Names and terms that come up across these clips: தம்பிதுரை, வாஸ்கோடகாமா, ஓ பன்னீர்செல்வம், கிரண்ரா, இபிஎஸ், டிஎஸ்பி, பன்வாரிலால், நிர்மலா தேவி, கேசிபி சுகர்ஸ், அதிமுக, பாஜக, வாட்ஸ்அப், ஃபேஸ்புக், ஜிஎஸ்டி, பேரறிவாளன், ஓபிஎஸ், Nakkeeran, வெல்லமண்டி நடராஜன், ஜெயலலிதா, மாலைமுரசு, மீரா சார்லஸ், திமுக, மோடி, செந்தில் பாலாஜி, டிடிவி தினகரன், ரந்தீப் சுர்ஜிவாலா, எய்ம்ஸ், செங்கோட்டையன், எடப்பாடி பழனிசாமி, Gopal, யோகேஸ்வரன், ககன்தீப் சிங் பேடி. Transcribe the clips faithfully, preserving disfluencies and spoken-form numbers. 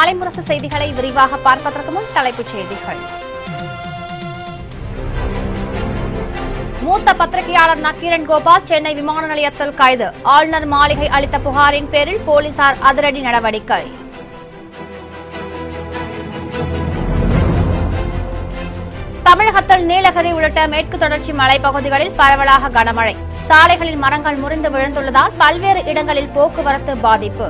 மாலை முரசு செய்திகளை விரிவாக பார்ப்பதற்கு முன் தலைப்புச் செய்திகள். மூத்த பத்திரிகையாளர் நக்கீரன் கோபால் சென்னை விமான நிலையத்தில் கைது. ஆளுநர் மாளிகை அளித்த புகாரின் பேரில் போலீசார் அதிரடி நடவடிக்கை. தமிழகத்தில் நீலகிரி உள்ளிட்ட மேற்கு தொடர்ச்சி மலைப்பகுதிகளில் பரவலாக கனமழை. சாலைகளில் மரங்கள் முறிந்து விழுந்துள்ளதால் பல்வேறு இடங்களில் போக்குவரத்து பாதிப்பு.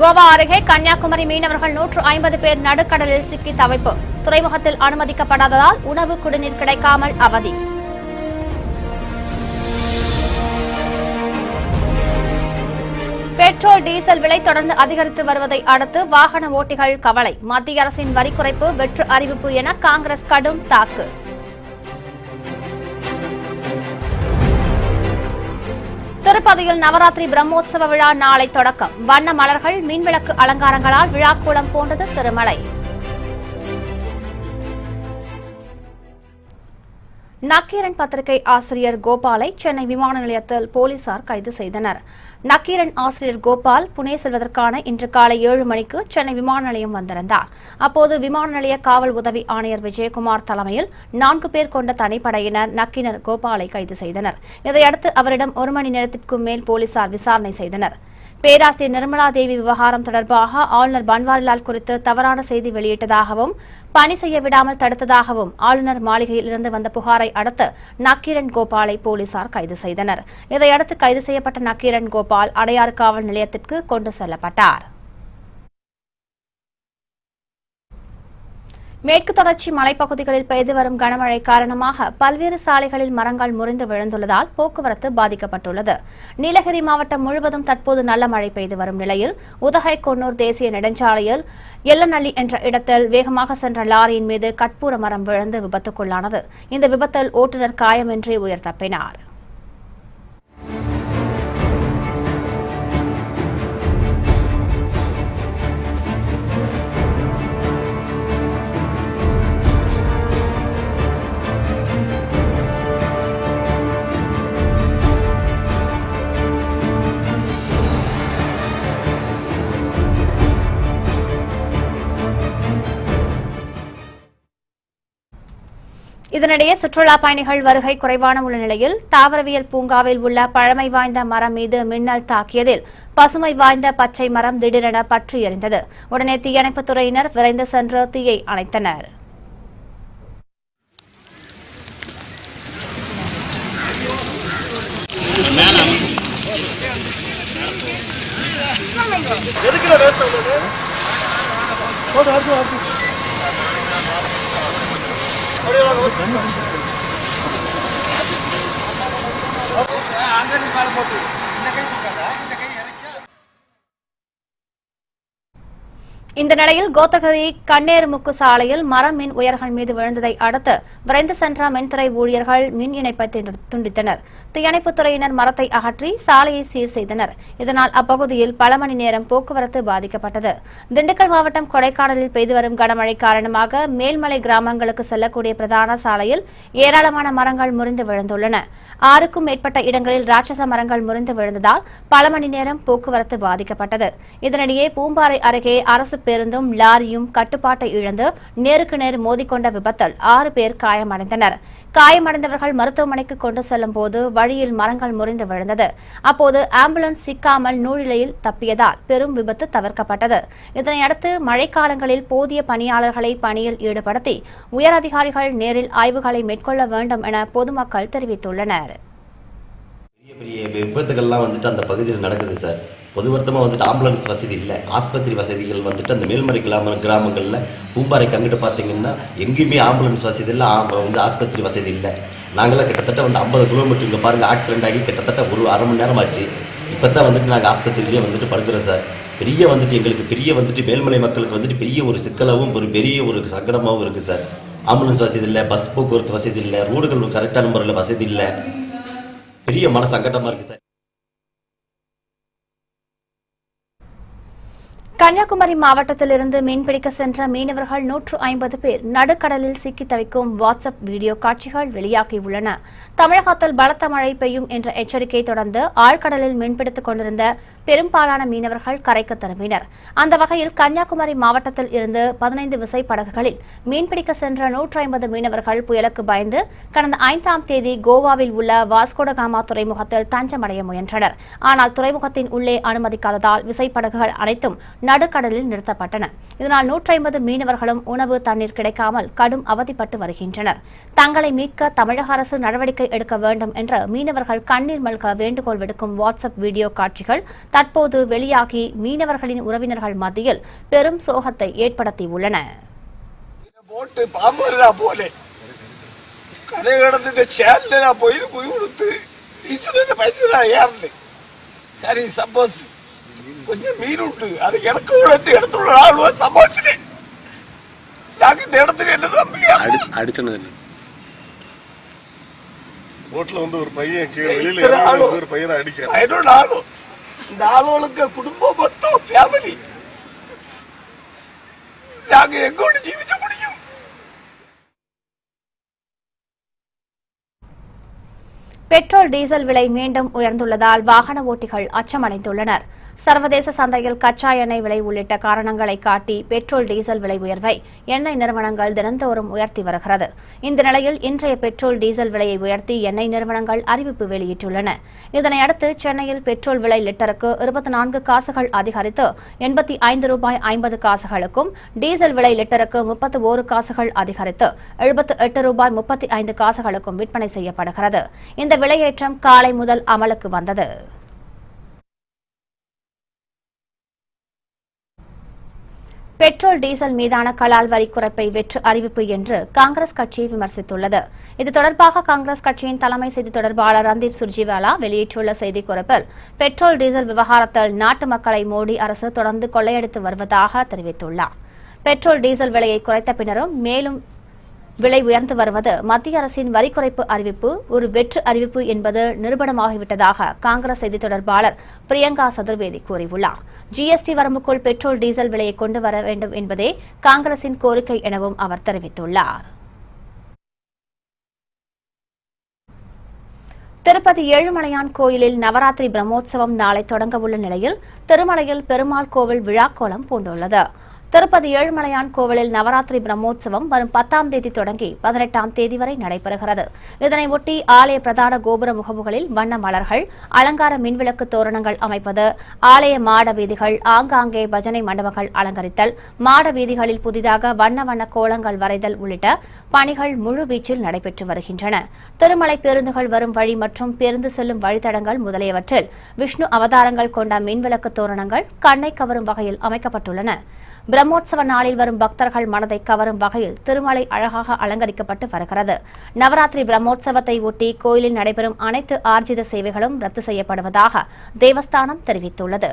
கோவா அருகே கன்னியாகுமரி மீனவர்கள் நூற்று ஐம்பது பேர் நடுக்கடலில் சிக்கி தவிப்பு. துறைமுகத்தில் அனுமதிக்கப்படாததால் உணவு குடிநீர் கிடைக்காமல் அவதி. பெட்ரோல் டீசல் விலை தொடர்ந்து அதிகரித்து வருவதை அடுத்து வாகன ஓட்டிகள் கவலை. மத்திய அரசின் வரி குறைப்பு வெற்று அறிவிப்பு என காங்கிரஸ் கடும் தாக்கு. திருப்பதியில் நவராத்திரி பிரம்மோற்சவ விழா நாளை தொடக்கம். வண்ண மலர்கள், மின்விளக்கு அலங்காரங்களால் விழாக்கோலம் போன்றது திருமலை. நக்கீரன் பத்திரிகை ஆசிரியர் கோபாலை சென்னை விமான நிலையத்தில் போலீசார் கைது செய்தனர். நக்கீரன் ஆசிரியர் கோபால் புனே செல்வதற்கான இன்று காலை ஏழு மணிக்கு சென்னை விமான நிலையம் வந்திருந்தார். அப்போது விமான நிலைய காவல் உதவி ஆணையர் விஜயகுமார் தலைமையில் நான்கு பேர் கொண்ட தனிப்படையினர் நக்கீரன் கோபாலை கைது செய்தனர். இதையடுத்து அவரிடம் ஒரு மணி நேரத்திற்கும் மேல் போலீசார் விசாரணை செய்தனர். பேராசிரியர் நிர்மலா தேவி விவகாரம் தொடர்பாக ஆளுநர் பன்வாரிலால் குறித்து தவறான செய்தி வெளியிட்டதாகவும் பணி செய்ய விடாமல் தடுத்ததாகவும் ஆளுநர் மாளிகையில் இருந்து வந்த புகாரை அடுத்து நக்கீரன் கோபாலை போலீசார் கைது செய்தனர். இதையடுத்து கைது செய்யப்பட்ட நக்கீரன் கோபால் அடையாறு காவல் நிலையத்திற்கு கொண்டு செல்லப்பட்டார். மேற்கு தொடர்ச்சி மலைப்பகுதிகளில் பெய்து வரும் கனமழை காரணமாக பல்வேறு சாலைகளில் மரங்கள் முறிந்து விழுந்துள்ளதால் போக்குவரத்து பாதிக்கப்பட்டுள்ளது. நீலகிரி மாவட்டம் முழுவதும் தற்போது நல்ல மழை பெய்து வரும் நிலையில் உதகை கொன்னூர் தேசிய நெடுஞ்சாலையில் எல்லநள்ளி என்ற இடத்தில் வேகமாக சென்ற லாரியின் மீது கற்பூர மரம் விழுந்து விபத்துக்குள்ளானது. இந்த விபத்தில் ஓட்டுநர் காயமின்றி உயிர் தப்பினார். இதனிடையே சுற்றுலா பயணிகள் வருகை குறைவான உள்ள நிலையில் தாவரவியல் பூங்காவில் உள்ள பழமை வாய்ந்த மரம் மீது மின்னல் தாக்கியதில் பசுமை வாய்ந்த பச்சை மரம் திடீரென பற்றி எரிந்தது. உடனே தீயணைப்புத் துறையினர் விரைந்து சென்று தீயை அணைத்தனர். இந்த நிலையில் கோத்தகிரி கண்ணேர்முக்கு சாலையில் மரம் மின் உயர்கள் மீது விழுந்ததை அடுத்து விரைந்து சென்ற மின்துறை ஊழியர்கள் மின் இணைப்பை துண்டித்தனர். தீயணைப்புத் துறையினர் மரத்தை அகற்றி சாலையை சீர் செய்தனர். இதனால் அப்பகுதியில் பல மணி நேரம் போக்குவரத்து பாதிக்கப்பட்டது. திண்டுக்கல் மாவட்டம் கொடைக்கானலில் பெய்து வரும் கனமழை காரணமாக மேல்மலை கிராமங்களுக்கு செல்லக்கூடிய பிரதான சாலையில் ஏராளமான மரங்கள் முறிந்து விழுந்துள்ளன. ஆறுக்கும் மேற்பட்ட இடங்களில் ராட்சச மரங்கள் முறிந்து விழுந்ததால் பல மணி நேரம் போக்குவரத்து பாதிக்கப்பட்டது. இதனிடையே பூம்பாறை அருகே அரசு பேருந்தும் லாரியும் கட்டுப்பாட்டை இழந்து நேருக்கு நேர் மோதிக்கொண்ட விபத்தில் ஆறு பேர் காயமடைந்தனர். காயமடைந்தவர்கள் மருத்துவமனைக்கு கொண்டு செல்லும் போது வழியில் மரங்கள் முறிந்து விழுந்தது. அப்போது ஆம்புலன்ஸ் சிக்காமல் நூழிலையில் தப்பியதால் பெரும் விபத்து தவிர்க்கப்பட்டது. இதனையடுத்து மழைக்காலங்களில் போதிய பணியாளர்களை பணியில் ஈடுபடுத்தி உயரதிகாரிகள் நேரில் ஆய்வுகளை மேற்கொள்ள வேண்டும் என பொதுமக்கள் தெரிவித்துள்ளனர். பெரிய பெரிய விபத்துக்கள்லாம் வந்துட்டு அந்த பகுதியில் நடக்குது சார். பொதுவர்த்தமாக வந்துட்டு ஆம்புலன்ஸ் வசதி இல்லை, ஆஸ்பத்திரி வசதிகள் வந்துட்டு அந்த மேல்மறை கிராம கிராமங்களில் பூம்பாறை கங்கிட்டு பார்த்திங்கன்னா எங்கேயுமே ஆம்புலன்ஸ் வசதி இல்லை, வந்து ஆஸ்பத்திரி வசதி இல்லை. நாங்களாம் கிட்டத்தட்ட வந்து ஐம்பது கிலோமீட்டர் இங்கே பாருங்கள் ஆக்சிடென்ட் ஆகி கிட்டத்தட்ட ஒரு அரை மணி நேரம் ஆச்சு. இப்போ தான் வந்துட்டு நாங்கள் ஆஸ்பத்திரியிலேயே வந்துட்டு படுக்கிறோம் சார். பெரிய வந்துட்டு எங்களுக்கு பெரிய வந்துட்டு மேல்மலை மக்களுக்கு வந்துட்டு பெரிய ஒரு சிக்கலாகவும் ஒரு பெரிய ஒரு சங்கடமாகவும் இருக்குது சார். ஆம்புலன்ஸ் வசதி இல்லை, பஸ் போக்குவரத்து வசதி இல்லை, ரோடுகள் கரெக்டான முறையில் வசதி இல்லை, பெரிய மன சங்கடமாக இருக்குது சார். கன்னியாகுமரி மாவட்டத்திலிருந்து மீன்பிடிக்க சென்ற மீனவர்கள் நூற்று ஐம்பது பேர் நடுக்கடலில் சிக்கி தவிக்கும் வாட்ஸ்அப் வீடியோ காட்சிகள் வெளியாகியுள்ளன. தமிழகத்தில் பலத்த மழை பெய்யும் என்ற எச்சரிக்கை தொடர்ந்து ஆழ்கடலில் மீன்பிடித்துக் கொண்டிருந்த பெரும்பாலான மீனவர்கள் கரைக்கு திரும்பினர். அந்த வகையில் கன்னியாகுமரி மாவட்டத்தில் இருந்து பதினைந்து விசை படகுகளில் மீன்பிடிக்க சென்ற நூற்று ஐம்பது மீனவர்கள் புயலுக்கு பயந்து கடந்த ஐந்தாம் தேதி கோவாவில் உள்ள வாஸ்கோடகாமா துறைமுகத்தில் தஞ்சமடைய முயன்றனர். ஆனால் துறைமுகத்தின் உள்ளே அனுமதிக்காததால் விசைப்படகுகள் அனைத்தும் நடுக்கடலில் நிறுத்தப்பட்டன. இதனால் நூற்று ஐம்பது மீனவர்களும் உணவு தண்ணீர் கிடைக்காமல் கடும் அவதிப்பட்டு வருகின்றனர். தங்களை மீட்க தமிழக அரசு நடவடிக்கை எடுக்க வேண்டும் என்று மீனவர்கள் கண்ணீர் மல்க வேண்டுகோள் விடுக்கும் வாட்ஸ்அப் வீடியோ காட்சிகள் தற்போது வெளியாகி மீனவர்களின் உறவினர்கள் மத்தியில் பெரும் சோகத்தை ஏற்படுத்தியுள்ளன. கொஞ்சம் மீன் உண்டு, அது எனக்கு இடத்துல ஆளுவா சம்பாதிச்சிட்டேன். நாங்க இந்த இடத்துல என்னதான் ரோட்ல வந்து ஒரு பையன் ஒரு பையனை அடிக்க என்னோட ஆளும் இந்த ஆளுவளுக்கு குடும்பம் மொத்தம் ஃபேமிலி நாங்க எங்கோட ஜீவிச்ச முடியும். பெட்ரோல் டீசல் விலை மீண்டும் உயர்ந்துள்ளதால் வாகன ஓட்டிகள் அச்சமடைந்துள்ளனர். சர்வதேச சந்தையில் கச்சா எண்ணெய் விலை உள்ளிட்ட காரணங்களை காட்டி பெட்ரோல் டீசல் விலை உயர்வை எண்ணெய் நிறுவனங்கள் தினந்தோறும் உயர்த்தி வருகிறது. இந்த நிலையில் இன்றைய பெட்ரோல் டீசல் விலையை உயர்த்தி எண்ணெய் நிறுவனங்கள் அறிவிப்பு வெளியிட்டுள்ளன. இதனையடுத்து சென்னையில் பெட்ரோல் விலை லிட்டருக்கு இருபத்தி நான்கு காசுகள் அதிகரித்து எண்பத்தி ஐந்து ரூபாய் ஐம்பது காசுகளுக்கும், டீசல் விலை லிட்டருக்கு முப்பத்தி ஒரு காசுகள் அதிகரித்து எழுபத்தி எட்டு ரூபாய் முப்பத்தி ஐந்து காசுகளுக்கும் விற்பனை செய்யப்படுகிறது. இந்த விலையேற்றம் காலை முதல் அமலுக்கு வந்தது. பெட்ரோல் டீசல் மீதான கலால் வரி குறைப்பை வெற்று அறிவிப்பு என்று காங்கிரஸ் கட்சி விமர்சித்துள்ளது. இது தொடர்பாக காங்கிரஸ் கட்சியின் தலைமை செய்தி தொடர்பாளர் ரந்தீப் சுர்ஜிவாலா வெளியிட்டுள்ள செய்திக்குறிப்பில் பெட்ரோல் டீசல் விவகாரத்தில் நாட்டு மக்களை மோடி அரசு தொடர்ந்து கொள்ளையடித்து வருவதாக தெரிவித்துள்ளார். பெட்ரோல் டீசல் விலையை குறைத்த பின்னரும் மேலும் விலை உயர்ந்து வருவது மத்திய அரசின் வரி குறைப்பு அறிவிப்பு ஒரு வெற்று அறிவிப்பு என்பது நிரூபணமாகிவிட்டதாக காங்கிரஸ் செய்தி தொடர்பாளர் பிரியங்கா சதுர்வேதி கூறியுள்ளார். ஜிஎஸ்டி வரம்புக்குள் பெட்ரோல் டீசல் விலையை கொண்டு வர வேண்டும் என்பதே காங்கிரசின் கோரிக்கை எனவும் அவர் தெரிவித்துள்ளார். திருப்பதி ஏழுமலையான் கோயிலில் நவராத்திரி பிரம்மோற்சவம் நாளை தொடங்க உள்ள நிலையில் திருமலையில் பெருமாள் கோவில் விழாக்கோலம் பூண்டுள்ளது. திருப்பதி ஏழுமலையான் கோவிலில் நவராத்திரி பிரம்மோற்சவம் வரும் பத்தாம் தேதி தொடங்கி பதினெட்டாம் தேதி வரை நடைபெறுகிறது. இதனையொட்டி ஆலய பிரதான கோபுர முகப்புகளில் வண்ண மலர்கள், அலங்கார மின்விளக்கு தோரணங்கள் அமைப்பது, ஆலய மாட வீதிகள், ஆங்காங்கே பஜனை மண்டபங்கள் அலங்கரித்தல், மாட வீதிகளில் புதிதாக வண்ண வண்ண கோலங்கள் வரைதல் உள்ளிட்ட பணிகள் முழுவீச்சில் நடைபெற்று வருகின்றன. திருமலை பேருந்துகள் வரும் வழி மற்றும் பேருந்து செல்லும் வழித்தடங்கள் முதலியவற்றில் விஷ்ணு அவதாரங்கள் கொண்ட மின்விளக்கு தோரணங்கள் கண்ணை கவரும் வகையில் அமைக்கப்பட்டுள்ளன. பிரம்மோற்சவ நாளில் வரும் பக்தர்கள் மனதை கவரும் வகையில் திருமலை அழகாக அலங்கரிக்கப்பட்டு வருகிறது. நவராத்திரி பிரம்மோற்சவத்தை ஒட்டி கோயிலில் நடைபெறும் அனைத்து ஆர்ஜித சேவைகளும் ரத்து செய்யப்படுவதாக தேவஸ்தானம் தெரிவித்துள்ளது.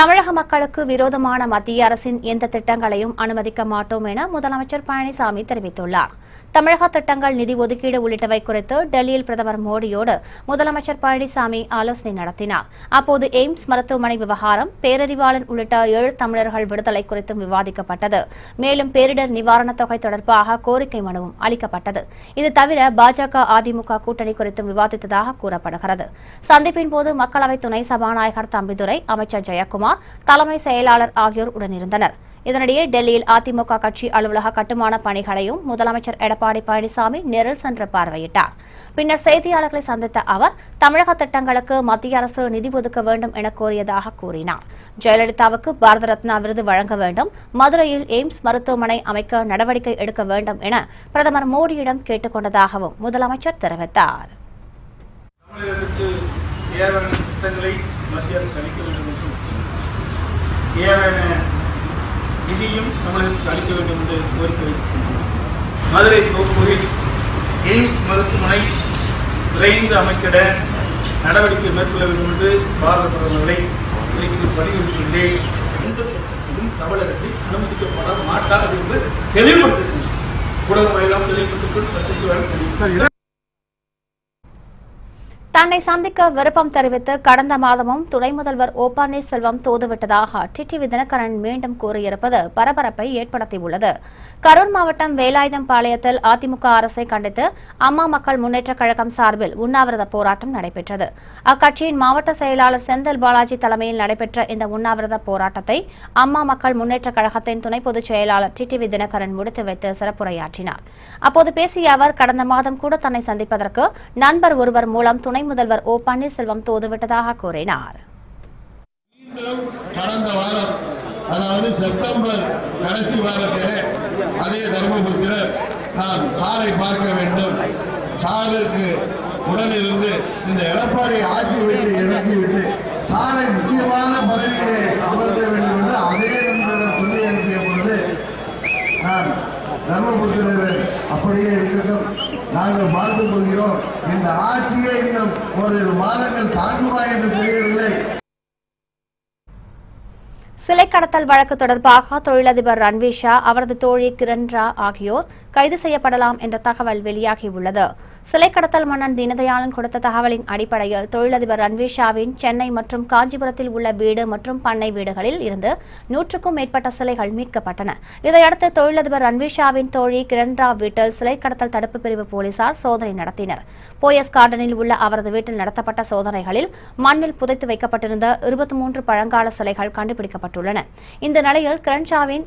தமிழக மக்களுக்கு விரோதமான மத்திய அரசின் எந்த திட்டங்களையும் அனுமதிக்க மாட்டோம் என முதலமைச்சர் பழனிசாமி தெரிவித்துள்ளார். தமிழக திட்டங்கள் நிதி ஒதுக்கீடு உள்ளிட்டவை குறித்து டெல்லியில் பிரதமர் மோடியோடு முதலமைச்சர் பழனிசாமி ஆலோசனை நடத்தினார். அப்போது எய்ம்ஸ் மருத்துவமனை விவகாரம், பேரறிவாளன் உள்ளிட்ட ஏழு தமிழர்கள் விடுதலை குறித்தும் விவாதிக்கப்பட்டது. மேலும் பேரிடர் நிவாரணத் தொகை தொடர்பாக கோரிக்கை மனுவும் அளிக்கப்பட்டது. இது தவிர பாஜக அதிமுக கூட்டணி குறித்தும் விவாதித்ததாக கூறப்படுகிறது. சந்திப்பின்போது மக்களவை துணை சபாநாயகர் தம்பிதுரை, அமைச்சர் ஜெயக்குமார், தலைமை செயலாளர் ஆகியோர் உடனிருந்தனர். இதனிடையே டெல்லியில் அதிமுக கட்சி அலுவலக கட்டுமான பணிகளையும் முதலமைச்சர் எடப்பாடி பழனிசாமி நேரில் சென்று பார்வையிட்டார். பின்னர் செய்தியாளர்களை சந்தித்த அவர் தமிழக திட்டங்களுக்கு மத்திய அரசு நிதி ஒதுக்க வேண்டும் என கோரியதாக கூறினார். ஜெயலலிதாவுக்கு பாரத ரத்னா விருது வழங்க வேண்டும், மதுரையில் எய்ம்ஸ் மருத்துவமனை அமைக்க நடவடிக்கை எடுக்க வேண்டும் என பிரதமர் மோடியிடம் கேட்டுக் கொண்டதாகவும் முதலமைச்சர் தெரிவித்தார். ஏழையான நிதியும் தமிழகத்துக்கு அளிக்க வேண்டும் என்று கோரிக்கை வைத்திருக்கின்றனர். மதுரை தோப்பூரில் எய்ம்ஸ் மருத்துவமனை விரைந்து அமைக்கிட நடவடிக்கை மேற்கொள்ள வேண்டும் என்று பாரத பிரதமர்களை வலியுறுத்தியுள்ளேன். எந்த திட்டத்திலும் தமிழகத்தில் அனுமதிக்கப்பட மாட்டாது என்று தெளிவுபடுத்திருக்கின்றனர். ஊடகம் வாயிலாம் தெளிவுபடுத்திக் கொண்டு பத்திரிகை வாயிலாம் தெரிவித்தார். தன்னை சந்திக்க விருப்பம் தெரிவித்து கடந்த மாதமும் துணை முதல்வர் ஓ பன்னீர்செல்வம் தோதுவிட்டதாக டிடிவி தினகரன் மீண்டும் கூறியிருப்பது பரபரப்பை ஏற்படுத்தியுள்ளது. கரூர் மாவட்டம் வேலாயுதம் பாளையத்தில் அதிமுக அரசை கண்டித்து அம்மா மக்கள் முன்னேற்றக் கழகம் சார்பில் உண்ணாவிரத போராட்டம் நடைபெற்றது. அக்கட்சியின் மாவட்ட செயலாளர் செந்தில் பாலாஜி தலைமையில் நடைபெற்ற இந்த உண்ணாவிரத போராட்டத்தை அம்மா மக்கள் முன்னேற்றக் கழகத்தின் துணை பொதுச் செயலாளர் டிடிவி தினகரன் முடித்து வைத்து சிறப்புரையாற்றினார். அப்போது பேசிய அவர், கடந்த மாதம் கூட தன்னை சந்திப்பதற்கு நண்பர் ஒருவர் மூலம் துணை முதல்வர் ஓ பன்னீர்செல்வம் தோதுவிட்டதாக கூறினார். கடந்த வாரம், அதாவது செப்டம்பர் கடைசி வாரத்திலே அதே தர்மபுத்திரர் நான் சாரை பார்க்க வேண்டும், சாருக்கு உடனிருந்து இந்த எடப்பாடி ஆக்கிவிட்டு இறக்கிவிட்டு சாரை முக்கியமான பதவியிலே அமர்த்த வேண்டும் என்று அதே நண்பரிடம் சொல்லி அனுப்பிய பொழுது நான் தர்மபுத்திரர் அப்படியே இருக்கட்டும், நாங்கள் பார்த்துக் கொள்கிறோம், இந்த ஆட்சியை இன்னும் ஒரு மாதங்கள் தாங்குமா என்று தெரியவில்லை. சிலை கடத்தல் வழக்கு தொடர்பாக தொழிலதிபர் ரன்வீஷா, அவரது தோழி கிரண்ரா ஆகியோர் கைது செய்யப்படலாம் என்ற தகவல் வெளியாகியுள்ளது. சிலை கடத்தல் மன்னன் தீனதயாளன் கொடுத்த தகவலின் அடிப்படையில் தொழிலதிபர் ரன்வீஷாவின் சென்னை மற்றும் காஞ்சிபுரத்தில் உள்ள வீடு மற்றும் பண்ணை வீடுகளில் இருந்து நூற்றுக்கும் மேற்பட்ட சிலைகள் மீட்கப்பட்டன. இதையடுத்து தொழிலதிபர் ரன்வீஷாவின் தோழி கிரண்ரா வீட்டில் சிலை கடத்தல் தடுப்பு பிரிவு போலீசார் சோதனை நடத்தினர். போயஸ் கார்டனில் உள்ள அவரது வீட்டில் நடத்தப்பட்ட சோதனைகளில் மண்ணில் புதைத்து வைக்கப்பட்டிருந்த இருபத்தி மூன்று பழங்கால சிலைகள் கண்டுபிடிக்கப்பட்டன. இந்த நிலையில் கிரண்ஷாவின்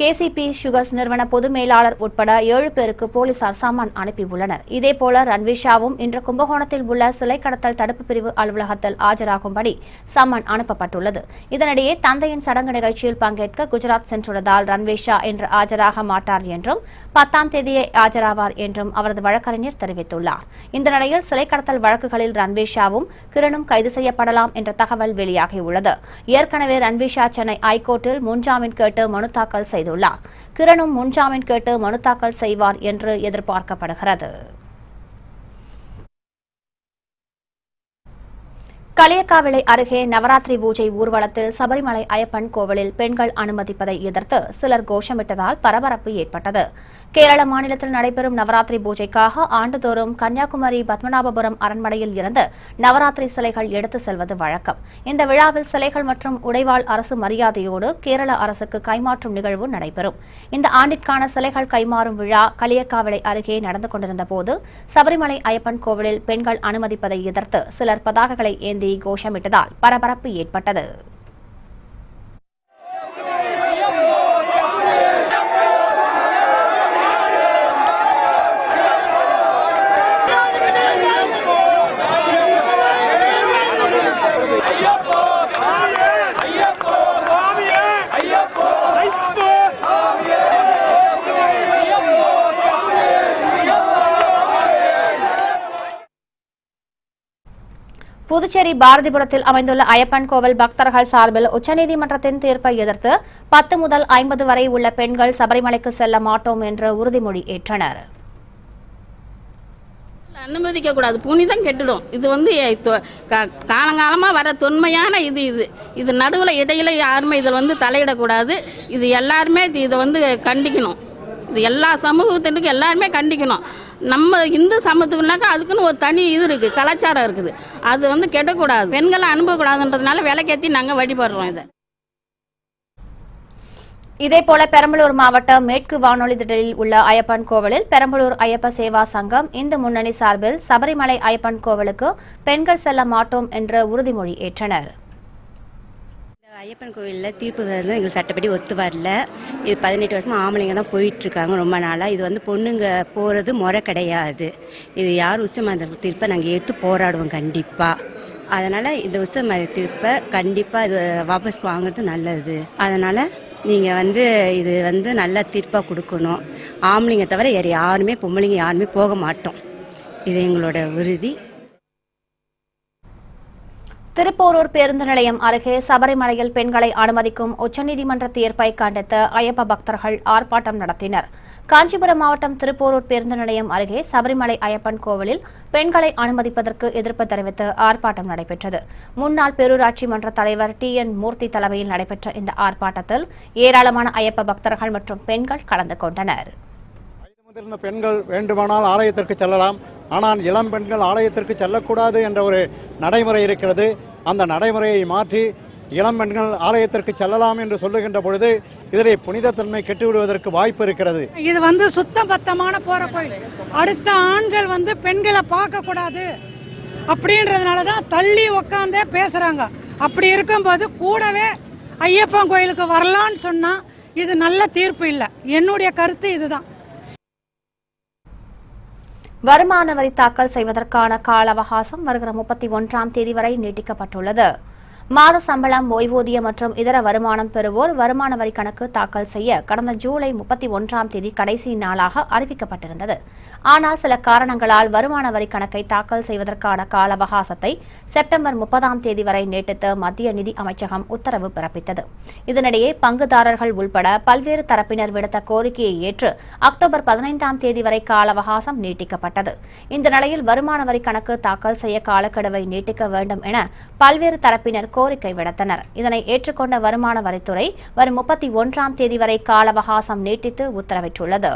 கேசிபி சுகர்ஸ் நிறுவன பொது மேலாளர் உட்பட ஏழு பேருக்கு போலீசார் சம்மன் அனுப்பியுள்ளனர். இதேபோல ரன்வீஷாவும் இன்று கும்பகோணத்தில் உள்ள சிலை கடத்தல் தடுப்பு பிரிவு அலுவலகத்தில் ஆஜராகும்படி சம்மன் அனுப்பப்பட்டுள்ளது. இதனிடையே தந்தையின் சடங்கு நிகழ்ச்சியில் பங்கேற்க குஜராத் சென்றுள்ளதால் ரன்வீஷா இன்று ஆஜராக மாட்டார் என்றும் பத்தாம் தேதியை ஆஜராவார் என்றும் அவரது வழக்கறிஞர் தெரிவித்துள்ளார். இந்த நிலையில் சிலை கடத்தல் வழக்குகளில் ரன்வீஷாவும் கிரணும் கைது செய்யப்படலாம் என்ற தகவல் வெளியாகியுள்ளது. ஏற்கனவே ரன்வீஷா சென்னை ஐகோர்ட்டில் முன்ஜாமீன் கேட்டு மனு தாக்கல் செய்து கிரணும் முன்ஜாமீன் கேட்டு மனு தாக்கல் செய்வார் என்று எதிர்பார்க்கப்படுகிறது. களியக்காவிளை அருகே நவராத்திரி பூஜை ஊர்வலத்தில் சபரிமலை ஐயப்பன் கோவிலில் பெண்கள் அனுமதிப்பதை எதிர்த்து சிலர் கோஷமிட்டதால் பரபரப்பு ஏற்பட்டது. கேரள மாநிலத்தில் நடைபெறும் நவராத்திரி பூஜைக்காக ஆண்டுதோறும் கன்னியாகுமரி பத்மநாபபுரம் அரண்மனையில் இருந்து நவராத்திரி சிலைகள் எடுத்து செல்வது வழக்கம். இந்த விழாவில் சிலைகள் மற்றும் உடைவாள் அரசு மரியாதையோடு கேரள அரசுக்கு கைமாற்றும் நிகழ்வு நடைபெறும். இந்த ஆண்டிற்கான சிலைகள் கைமாறும் விழா களியக்காவிளை அருகே நடந்து கொண்டிருந்த போது சபரிமலை ஐயப்பன் கோவிலில் பெண்கள் அனுமதிப்பதை எதிர்த்து சிலர் பதாகைகளை ஏந்தி கோஷமிட்டதால் பரபரப்பு ஏற்பட்டது. புதுச்சேரி பாரதிபுரத்தில் அமைந்துள்ள ஐயப்பன் கோவில் பக்தர்கள் சார்பில் உச்சநீதிமன்றத்தின் தீர்ப்பை எதிர்த்து பத்து முதல் ஐம்பது வரை உள்ள பெண்கள் சபரிமலைக்கு செல்ல மாட்டோம் என்று உறுதிமொழி ஏற்றனர். அனுமதிக்க கூடாது, புனிதம் கெட்டுடும். இது வந்து காலங்காலமாக வர தொன்மையான இது இது இது நடுவில் இடையில யாருமே இதில் வந்து தலையிடக்கூடாது. இது எல்லாருமே இதை வந்து கண்டிக்கணும். இது எல்லா சமூகத்தினருக்கும் எல்லாருமே கண்டிக்கணும். நம்ம இந்து சமத்துக்குனாக்கா அதுக்குன்னு ஒரு தனி இது இருக்குது, கலாச்சாரம் இருக்குது. அது வந்து கெட்டக்கூடாது, பெண்களை அனுப்பக்கூடாதுன்றதுனால விலைக்கேற்றி நாங்கள் வழிபடுறோம் இதை. இதேபோல பெரம்பலூர் மாவட்டம் மேற்கு வானொலி திடலில் உள்ள ஐயப்பன் கோவிலில் பெரம்பலூர் ஐயப்ப சேவா சங்கம் இந்து முன்னணி சார்பில் சபரிமலை ஐயப்பன் கோவிலுக்கு பெண்கள் செல்ல மாட்டோம் என்று உறுதிமொழி ஏற்றனர். ஐயப்பன் கோவிலில் தீர்ப்பு வந்து எங்களுக்கு சட்டப்படி ஒத்து வரல. இது பதினெட்டு வருஷமாக ஆம்பளைங்க தான் போயிட்டுருக்காங்க ரொம்ப நாளாக. இது வந்து பொண்ணுங்க போகிறது முறை கிடையாது. இது யார் உச்சநீதிமன்ற தீர்ப்பை நாங்கள் எடுத்து போராடுவோம் கண்டிப்பாக. அதனால் இந்த உச்சநீதிமன்ற தீர்ப்பை கண்டிப்பாக இது வாபஸ் வாங்குறது நல்லது. அதனால் நீங்கள் வந்து இது வந்து நல்ல தீர்ப்பாக கொடுக்கணும். ஆம்பளைங்க தவிர வேறு யாருமே பொம்பளைங்க யாருமே போக மாட்டோம், இது எங்களோட உறுதி. திருப்போரூர் பேருந்து நிலையம் அருகே சபரிமலையில் பெண்களை அனுமதிக்கும் உச்சநீதிமன்ற தீர்ப்பை கண்டித்து ஐயப்ப பக்தர்கள் ஆர்ப்பாட்டம் நடத்தினர். காஞ்சிபுரம் மாவட்டம் திருப்போரூர் பேருந்து நிலையம் அருகே சபரிமலை ஐயப்பன் கோவிலில் பெண்களை அனுமதிப்பதற்கு எதிர்ப்பு தெரிவித்து ஆர்ப்பாட்டம் நடைபெற்றது. முன்னாள் பேரூராட்சி மன்ற தலைவர் டி என் மூர்த்தி தலைமையில் நடைபெற்ற இந்த ஆர்ப்பாட்டத்தில் ஏராளமான ஐயப்ப பக்தர்கள் மற்றும் பெண்கள் கலந்து கொண்டனர். இருந்த பெண்கள் வேண்டுமானால் ஆலயத்திற்கு செல்லலாம். ஆனால் இளம் பெண்கள் ஆலயத்திற்கு செல்லக்கூடாது என்ற ஒரு நடைமுறை இருக்கிறது. அந்த நடைமுறையை மாற்றி இளம் பெண்கள் ஆலயத்திற்கு செல்லலாம் என்று சொல்லுகின்ற பொழுது இதிலே புனிதத்தன்மை கெட்டுவிடுவதற்கு வாய்ப்பு இருக்கிறது. இது வந்து சுத்த பத்தமான போற கோயில். அடுத்த ஆண்கள் வந்து பெண்களை பார்க்கக்கூடாது அப்படின்றதுனால தான் தள்ளி உக்காந்தே பேசுகிறாங்க. அப்படி இருக்கும்போது கூடவே ஐயப்பன் கோயிலுக்கு வரலான்னு சொன்னால் இது நல்ல தீர்ப்பு இல்லை. என்னுடைய கருத்து இதுதான். வருமான வரி தாக்கல் செய்வதற்கான கால அவகாசம் வருகிற முப்பத்தி ஒன்றாம் தேதி வரை நீட்டிக்கப்பட்டுள்ளது. மாத சம்பளம், ஓய்வூதியம் மற்றும் இதர வருமானம் பெறுவோர் வருமான வரி கணக்கு தாக்கல் செய்ய கடந்த ஜூலை முப்பத்தி ஒன்றாம் தேதி கடைசி நாளாக அறிவிக்கப்பட்டிருந்தது. ஆனால் சில காரணங்களால் வருமான வரி கணக்கை தாக்கல் செய்வதற்கான கால அவகாசத்தை செப்டம்பர் முப்பதாம் தேதி வரை நீட்டித்து மத்திய நிதி அமைச்சகம் உத்தரவு பிறப்பித்தது. இதனிடையே பங்குதாரர்கள் உள்பட பல்வேறு தரப்பினர் விடுத்த கோரிக்கையை ஏற்று அக்டோபர் பதினைந்தாம் தேதி வரை கால அவகாசம் நீட்டிக்கப்பட்டது. இந்த நிலையில் வருமான வரி கணக்கு தாக்கல் செய்ய காலக்கெடுவை நீட்டிக்க வேண்டும் என பல்வேறு தரப்பினர் கோரிக்கை விடுத்தனர். இதனை ஏற்றுக்கொண்ட வருமான வரித்துறை வரும் முப்பத்தி ஒன்றாம் தேதி வரை கால அவகாசம் நீட்டித்து உத்தரவிட்டுள்ளது.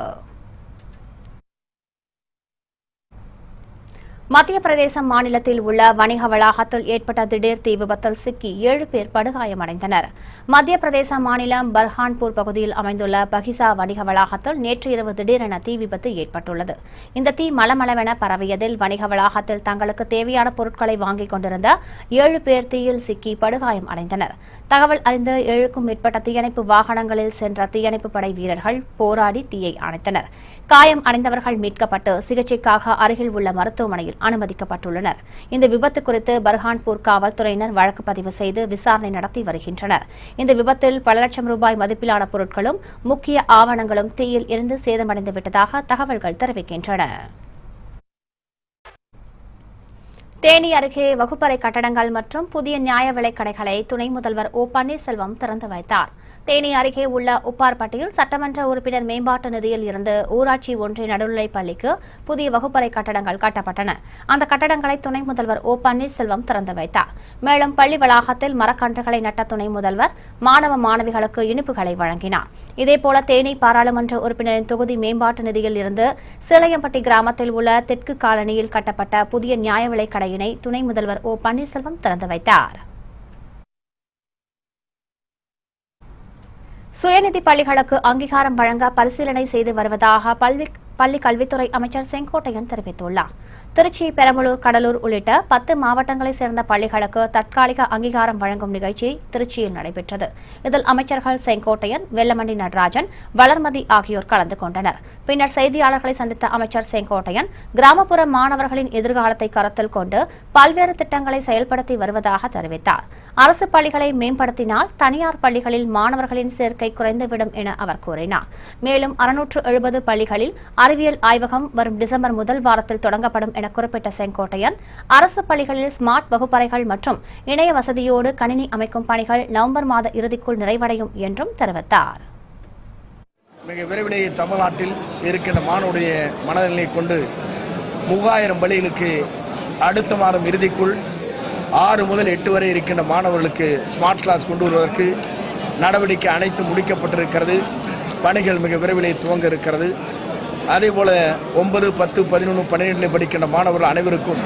மத்திய பிரதேசம் மாநிலத்தில் உள்ள வணிக வளாகத்தில் ஏற்பட்ட திடீர் தீ விபத்தில் சிக்கி ஏழு பேர் படுகாயமடைந்தனர். மத்திய பிரதேச மாநிலம் பர்ஹான்பூர் பகுதியில் அமைந்துள்ள பகிசா வணிக வளாகத்தில் நேற்று இரவு திடீரென தீ விபத்து ஏற்பட்டுள்ளது. இந்த தீ மளமளவென பரவியதில் வணிக வளாகத்தில் தங்களுக்கு தேவையான பொருட்களை வாங்கிக் கொண்டிருந்த ஏழு பேர் தீயில் சிக்கி படுகாயம் அடைந்தனர். தகவல் அறிந்து ஏழுக்கும் மேற்பட்ட தீயணைப்பு வாகனங்களில் சென்ற தீயணைப்பு படை வீரர்கள் போராடி தீயை அணைத்தனர். காயம் அடைந்தவர்கள் மீட்கப்பட்டு சிகிச்சைக்காக அருகில் உள்ள மருத்துவமனையில் அனுமதிக்கப்பட்டுள்ளனர். இந்த விபத்து குறித்து பர்ஹான்பூர் காவல்துறையினர் வழக்கு பதிவு செய்து விசாரணை நடத்தி வருகின்றனர். இந்த விபத்தில் பல லட்சம் ரூபாய் மதிப்பிலான பொருட்களும் முக்கிய ஆவணங்களும் தீயில் இருந்து சேதமடைந்து விட்டதாக தகவல்கள் தெரிவிக்கின்றன. தேனி அருகே வகுப்பறை கட்டடங்கள் மற்றும் புதிய நியாய விலைக் கடைகளை துணை முதல்வர் ஓ பன்னீர்செல்வம் திறந்து வைத்தார். தேனி அருகே உள்ள உப்பார்பட்டியில் சட்டமன்ற உறுப்பினர் மேம்பாட்டு நிதியில் இருந்து ஊராட்சி ஒன்றிய நடுநிலைப் பள்ளிக்கு புதிய வகுப்பறை கட்டடங்கள் கட்டப்பட்டன. அந்த கட்டடங்களை துணை முதல்வர் ஓ பன்னீர்செல்வம் திறந்து வைத்தார். மேலும் பள்ளி வளாகத்தில் மரக்கன்றுகளை நட்ட துணை முதல்வர் மாணவ மாணவிகளுக்கு இனிப்புகளை வழங்கினார். இதேபோல தேனி பாராளுமன்ற உறுப்பினரின் தொகுதி மேம்பாட்டு நிதியில் இருந்து சேலையம்பட்டி கிராமத்தில் உள்ள தெற்கு காலனியில் கட்டப்பட்ட புதிய நியாய விலைக் கடை துணை முதல்வர் ஓ பன்னீர்செல்வம் திறந்து வைத்தார். சுயநிதி பள்ளிகளுக்கு அங்கீகாரம் வழங்க பரிசீலனை செய்து வருவதாக பள்ளிக் கல்வித்துறை அமைச்சர் செங்கோட்டையன் தெரிவித்துள்ளார். திருச்சி, பெரம்பலூர், கடலூர் உள்ளிட்ட பத்து மாவட்டங்களைச் சேர்ந்த பள்ளிகளுக்கு தற்காலிக அங்கீகாரம் வழங்கும் நிகழ்ச்சி திருச்சியில் நடைபெற்றது. இதில் அமைச்சர்கள் செங்கோட்டையன், வெல்லமண்டி நடராஜன், வளர்மதி ஆகியோர் கலந்து கொண்டனர். பின்னர் செய்தியாளர்களை சந்தித்த அமைச்சர் செங்கோட்டையன் கிராமப்புற மாணவர்களின் எதிர்காலத்தை கருத்தில் கொண்டு பல்வேறு திட்டங்களை செயல்படுத்தி வருவதாக தெரிவித்தார். அரசு பள்ளிகளை மேம்படுத்தினால் தனியார் பள்ளிகளில் மாணவர்களின் சேர்க்கை குறைந்துவிடும் என அவர் கூறினார். மேலும் அறுநூற்று எழுபது பள்ளிகளில் அறிவியல் ஆய்வகம் வரும் டிசம்பர் முதல் வாரத்தில் தொடங்கப்படும் என குறிப்பிட்ட செங்கோட்டையன் அரசு பள்ளிகளில் ஸ்மார்ட் வகுப்பறைகள் மற்றும் இணைய வசதியோடு கணினி அமைக்கும் பணிகள் நவம்பர் மாத இறுதிக்குள் நிறைவடையும் என்றும் தெரிவித்தார். மிக விரைவிலேயே தமிழ்நாட்டில் இருக்கின்ற மாணவருடைய மனநிலை கொண்டு மூவாயிரம் பள்ளிகளுக்கு அடுத்த மாதம் இறுதிக்குள் ஆறு முதல் எட்டு வரை இருக்கின்ற மாணவர்களுக்கு ஸ்மார்ட் கிளாஸ் கொண்டு வருவதற்கு நடவடிக்கை அனைத்து முடிக்கப்பட்டிருக்கிறது. பணிகள் மிக விரைவிலேயே துவங்க இருக்கிறது. அதேபோல ஒன்பது, பத்து, பதினொன்று, பன்னிரெண்டில் படிக்கின்ற மாணவர்கள் அனைவருக்கும்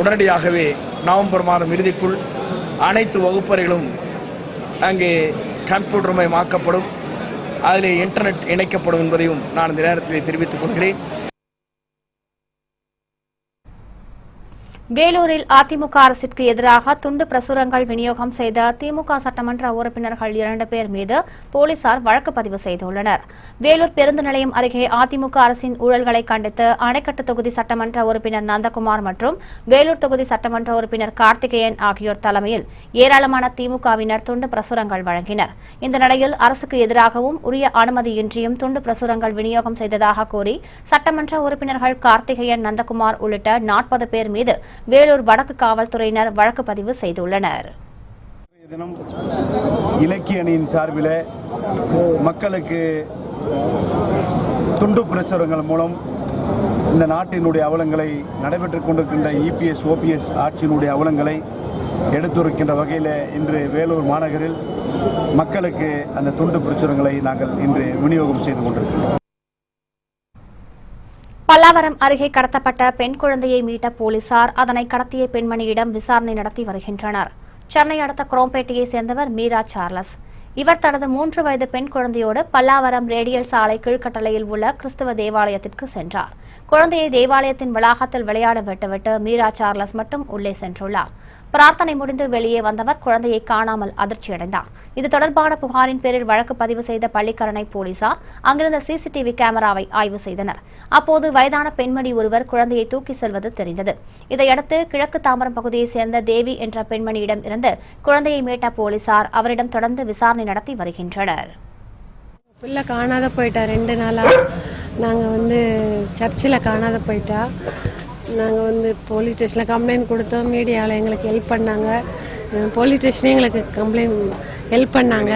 உடனடியாகவே நவம்பர் மாதம் இறுதிக்குள் அனைத்து வகுப்பறைகளும் அங்கே கம்ப்யூட்டர்மயமாக்கப்படும், அதில் இன்டர்நெட் இணைக்கப்படும் என்பதையும் நான் இந்த நேரத்தில் தெரிவித்துக் கொள்கிறேன். வேலூரில் அதிமுக அரசிற்கு எதிராக துண்டு பிரசுரங்கள் விநியோகம் செய்த திமுக சட்டமன்ற உறுப்பினர்கள் இரண்டு பேர் மீது போலீசார் வழக்கு பதிவு செய்துள்ளனர். வேலூர் பேருந்து நிலையம் அருகே அதிமுக அரசின் ஊழல்களை கண்டித்து அணைக்கட்டு தொகுதி சட்டமன்ற உறுப்பினர் நந்தகுமார் மற்றும் வேலூர் தொகுதி சட்டமன்ற உறுப்பினர் கார்த்திகேயன் ஆகியோர் தலைமையில் ஏராளமான திமுகவினர் துண்டு பிரசுரங்கள் வழங்கினர். இந்த நிலையில் அரசுக்கு எதிராகவும் உரிய அனுமதியின்றியும் துண்டு பிரசுரங்கள் விநியோகம் செய்ததாக கூறி சட்டமன்ற உறுப்பினர்கள் கார்த்திகேயன், நந்தகுமார் உள்ளிட்ட நாற்பது பேர் மீது வேலூர் வடக்கு காவல்துறையினர் வழக்கு பதிவு செய்துள்ளனர். இலக்கிய அணியின் சார்பில் மக்களுக்கு துண்டு பிரசுரங்கள் மூலம் இந்த நாட்டினுடைய அவலங்களை நடைபெற்றுக் கொண்டிருக்கின்ற இபிஎஸ் ஓபிஎஸ் ஆட்சியினுடைய அவலங்களை எடுத்துரைக்கின்ற வகையில் இன்று வேலூர் மாநகரில் மக்களுக்கு அந்த துண்டு பிரசுரங்களை நாங்கள் இன்று விநியோகம் செய்து கொண்டிருக்கிறோம். பல்லாவரம் அருகே கடத்தப்பட்ட பெண் குழந்தையை மீட்ட போலீசார் அதனை கடத்திய பெண்மணியிடம் விசாரணை நடத்தி வருகின்றனர். சென்னை அடுத்த குரோம்பேட்டையை சேர்ந்தவர் மீரா சார்லஸ். இவர் தனது மூன்று வயது பெண் குழந்தையோடு பல்லாவரம் ரேடியல் சாலை கீழ்கட்டளையில் உள்ள கிறிஸ்தவ தேவாலயத்திற்கு சென்றார். குழந்தையை தேவாலயத்தின் வளாகத்தில் விளையாட விட்டுவிட்டு மீரா சார்லஸ் மட்டும் உள்ளே சென்றுள்ளார். பிரார்த்தனை முடிந்து வெளியே வந்தவர் குழந்தையை காணாமல் அதிர்ச்சியடைந்தார். இது தொடர்பான புகாரின் பேரில் வழக்கு பதிவு செய்த பள்ளிக்கரணை போலீசார் அங்கிருந்த சிசிடிவி கேமராவை ஆய்வு செய்தனர். அப்போது வயதான பெண்மணி ஒருவர் குழந்தையை தூக்கி செல்வது தெரிந்தது. இதையடுத்து கிழக்கு தாம்பரம் பகுதியைச் சேர்ந்த தேவி என்ற பெண்மணியிடம் இருந்து குழந்தையை மீட்ட போலீசார் அவரிடம் தொடர்ந்து விசாரணை நடத்தி வருகின்றனர். பிள்ளை காணாத போயிட்டா, ரெண்டு நாளா நாங்கள் வந்து சர்ச்சில் காணாத போயிட்டா. நாங்கள் வந்து போலீஸ் ஸ்டேஷனில் கம்ப்ளைண்ட் கொடுத்தோம். மீடியாவில் எங்களுக்கு ஹெல்ப் பண்ணாங்க. போலீஸ் ஸ்டேஷனே எங்களுக்கு கம்ப்ளைண்ட் ஹெல்ப் பண்ணாங்க.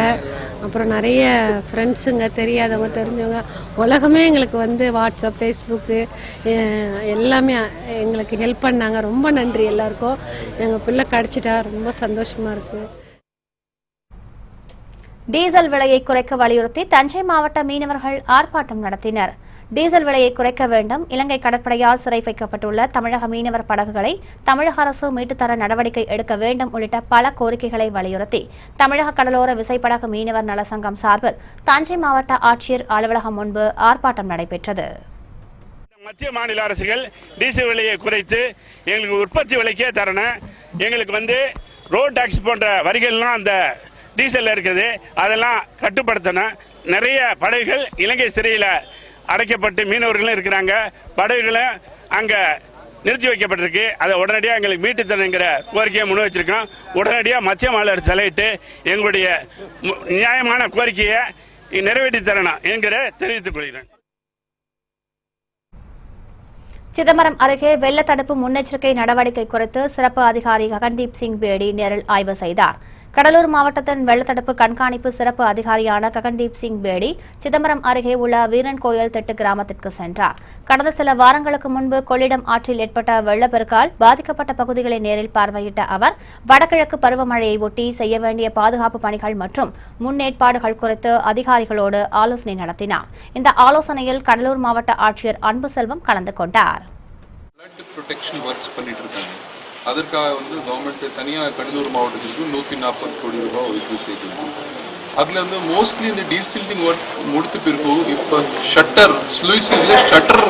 அப்புறம் நிறைய ஃப்ரெண்ட்ஸுங்க, தெரியாதவங்க, தெரிஞ்சவங்க, உலகமே எங்களுக்கு வந்து வாட்ஸ்அப், ஃபேஸ்புக்கு எல்லாமே எங்களுக்கு ஹெல்ப் பண்ணாங்க. ரொம்ப நன்றி எல்லாருக்கும். எங்கள் பிள்ளை கிடச்சிட்டா, ரொம்ப சந்தோஷமாக இருக்குது. டீசல் விலையை குறைக்க வலியுறுத்தி தஞ்சை மாவட்ட மீனவர்கள் ஆர்ப்பாட்டம் நடத்தினர். டீசல் விலையை குறைக்க வேண்டும், இலங்கை கடற்படையால் சிறை வைக்கப்பட்டுள்ள தமிழக மீனவர் படகுகளை தமிழக அரசு மீட்டுத்தர நடவடிக்கை எடுக்க வேண்டும் உள்ளிட்ட பல கோரிக்கைகளை வலியுறுத்தி தமிழக கடலோர விசைப்படகு மீனவர் நல சங்கம் சார்பில் தஞ்சை மாவட்ட ஆட்சியர் அலுவலகம் முன்பு ஆர்ப்பாட்டம் நடைபெற்றது. மத்திய மாநில அரசுகள் டீசல் விலையை குறைத்து எங்களுக்கு உற்பத்தி விலைக்கே தரணும். எங்களுக்கு வந்து ரோட் டாக்ஸ் போன்ற வரிகள்லாம் அந்த டீசல் இருக்குது, அதெல்லாம் கட்டுப்படுத்தணும். நிறைய படகுகள் இலங்கை சிறையில் அடைக்கப்பட்டு மீனவர்களும் இருக்கிறாங்க. படகுகளும் அங்கே நிறுத்தி வைக்கப்பட்டிருக்கு. அதை உடனடியாக எங்களுக்கு மீட்டுத்தரணுங்கிற கோரிக்கையை முன் வச்சிருக்கோம். உடனடியாக மத்திய மாநில தலையிட்டு எங்களுடைய நியாயமான கோரிக்கையை நிறைவேற்றி தரணும் என்கிற தெரிவித்துக் கொள்கிறேன். சிதம்பரம் அருகே வெள்ள தடுப்பு முன்னெச்சரிக்கை நடவடிக்கை குறித்து சிறப்பு அதிகாரி ககன்தீப் சிங் பேடி நேரில் ஆய்வு செய்தார். கடலூர் மாவட்டத்தின் வெள்ளத்தடுப்பு கண்காணிப்பு சிறப்பு அதிகாரியான ககன்தீப் சிங் பேடி சிதம்பரம் அருகே உள்ள வீரன் கோயில் திட்டு கிராமத்திற்கு சென்றார். கடந்த சில வாரங்களுக்கு முன்பு கொள்ளிடம் ஆற்றில் ஏற்பட்ட வெள்ளப்பெருக்கால் பாதிக்கப்பட்ட பகுதிகளை நேரில் பார்வையிட்ட அவர் வடகிழக்கு பருவமழையை ஒட்டி செய்ய வேண்டிய பாதுகாப்பு பணிகள் மற்றும் முன்னேற்பாடுகள் குறித்து அதிகாரிகளோடு ஆலோசனை நடத்தினார். இந்த ஆலோசனையில் கடலூர் மாவட்ட ஆட்சியர் அன்பு செல்வம் கலந்து கொண்டார். அதற்காக வந்து கவர்மெண்ட்டு தனியாக கடலூர் மாவட்டத்திற்கு நூற்றி நாற்பது கோடி ரூபாய் ஒதுக்கீடு செய்திருக்கோம். அதில் வந்து மோஸ்ட்லி இந்த டீசல்டிங் ஒர்க் முடித்த பிறகு இப்போ ஷட்டர் ஸ்லூஸில் ஷட்டர்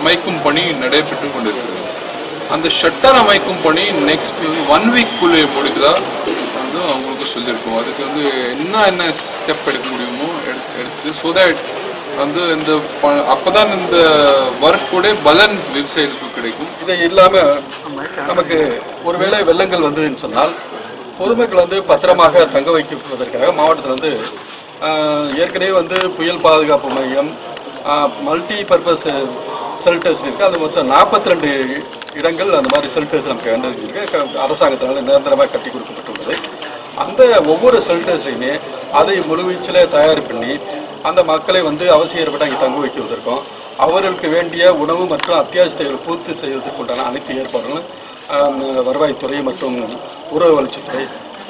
அமைக்கும் பணி நடைபெற்று கொண்டிருக்கிறது. அந்த ஷட்டர் அமைக்கும் பணி நெக்ஸ்ட் ஒன் வீக்குள்ளே முடிக்கிறதா வந்து அவங்களுக்கு சொல்லியிருக்கோம். அதுக்கு வந்து என்ன என்ன ஸ்டெப் எடுக்க முடியுமோ எடுத்து எடுத்து ஸோ தேட் வந்து இந்த அப்போ தான் இந்த ஒர்க் கூட பலன் விவசாயிகளுக்கு கிடைக்கும். இதை இல்லாமல் நமக்கு ஒருவேளை வெள்ளங்கள் வந்ததுன்னு சொன்னால் பொதுமக்கள் வந்து பத்திரமாக தங்க வைப்பதற்காக மாவட்டத்தில் வந்து ஏற்கனவே வந்து புயல் பாதுகாப்பு மையம், மல்டி பர்பஸ் ஷெல்டர்ஸ் இருக்குது. அது மொத்தம் நாற்பத்தி ரெண்டு இடங்கள் அந்த மாதிரி ஷெல்டர்ஸ் நமக்கு கண்டறிஞ்சிருக்கு. அரசாங்கத்தினால் நிரந்தரமாக கட்டி கொடுக்கப்பட்டுள்ளது. அந்த ஒவ்வொரு ஷெல்டர்ஸ்லையுமே அதை முழுவீச்சில் தயார் பண்ணி அந்த மக்களை வந்து அவசியம் ஏற்பட்டு அங்கே தங்க வைக்கிறதற்கும் அவர்களுக்கு வேண்டிய உணவு மற்றும் அத்தியாவசியத்தை பூர்த்தி செய்வதற்குண்டான அனைத்து ஏற்பாடுகளும் வருவாய்த்துறை மற்றும் ஊரக வளர்ச்சித்துறை